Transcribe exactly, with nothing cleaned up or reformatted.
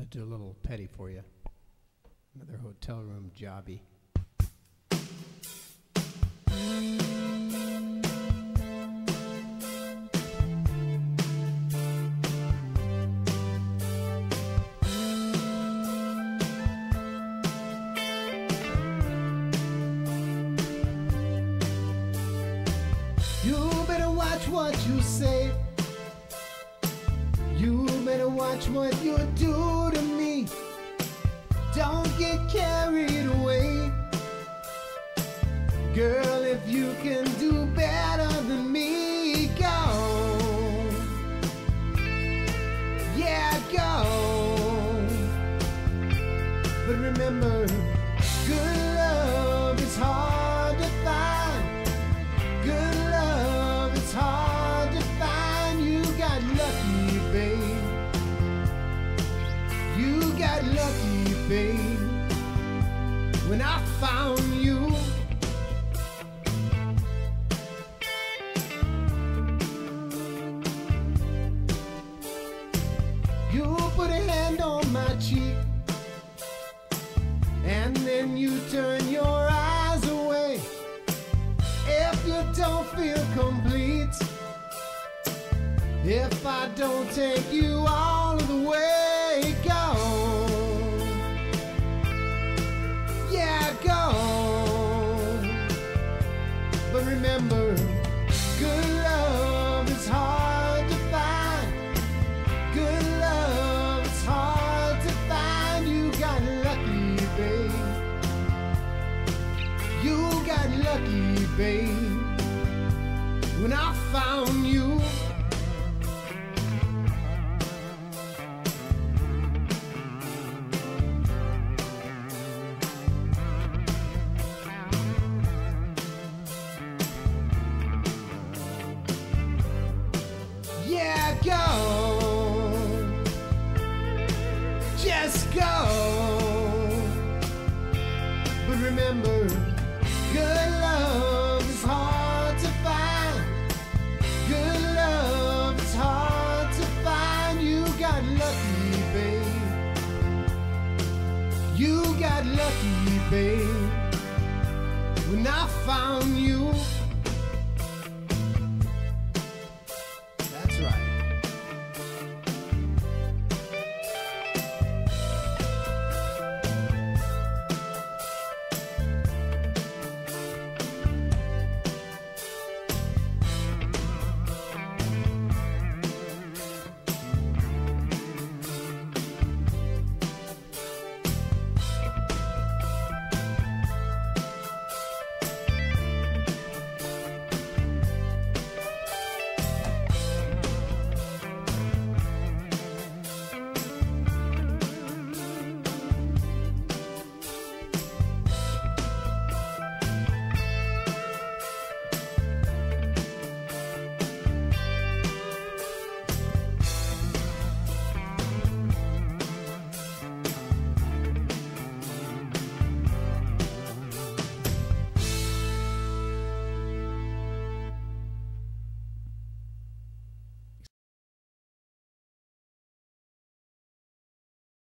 I'll do a little petty for you. Another hotel room jobby. You better watch what you say. You better watch what you do to me. Don't get carried away. Girl, if you can do better than me, go. Yeah, go. But remember, good love is hard to find. Good love is hard to find. You got lucky, babe. You got lucky, babe, when I found you. You put a hand on my cheek, and then you turn your eyes away. If you don't feel complete, if I don't take you all of the way, go. Yeah, go. But remember, good love is hard to find. Good love is hard to find. You got lucky, babe. You got lucky, babe, when I found you. Go, just go. But remember, good love is hard to find. Good love is hard to find. You got lucky, babe. You got lucky, babe, when I found you.